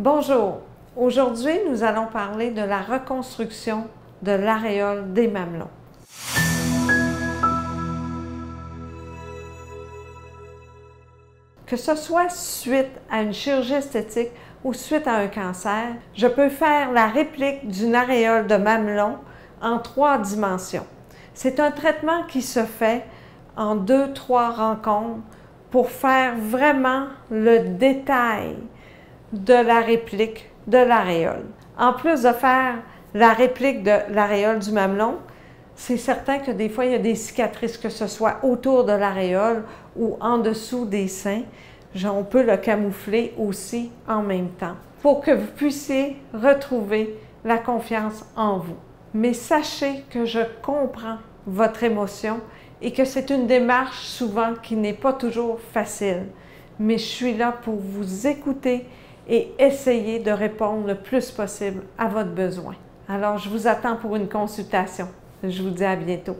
Bonjour, aujourd'hui nous allons parler de la reconstruction de l'aréole des mamelons. Que ce soit suite à une chirurgie esthétique ou suite à un cancer, je peux faire la réplique d'une aréole de mamelon en 3 dimensions. C'est un traitement qui se fait en 2-3 rencontres pour faire vraiment le détail de la réplique de l'aréole. En plus de faire la réplique de l'aréole du mamelon, c'est certain que des fois, il y a des cicatrices, que ce soit autour de l'aréole ou en dessous des seins. On peut le camoufler aussi en même temps pour que vous puissiez retrouver la confiance en vous. Mais sachez que je comprends votre émotion et que c'est une démarche souvent qui n'est pas toujours facile. Mais je suis là pour vous écouter et essayer de répondre le plus possible à votre besoin. Alors, je vous attends pour une consultation. Je vous dis à bientôt.